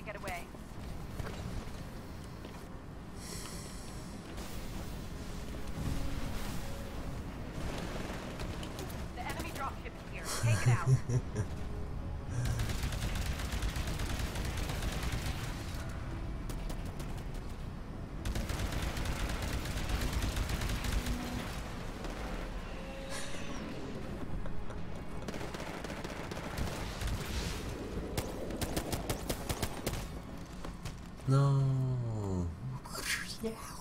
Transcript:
to get away. The enemy dropship is here. Take it out. No. Now.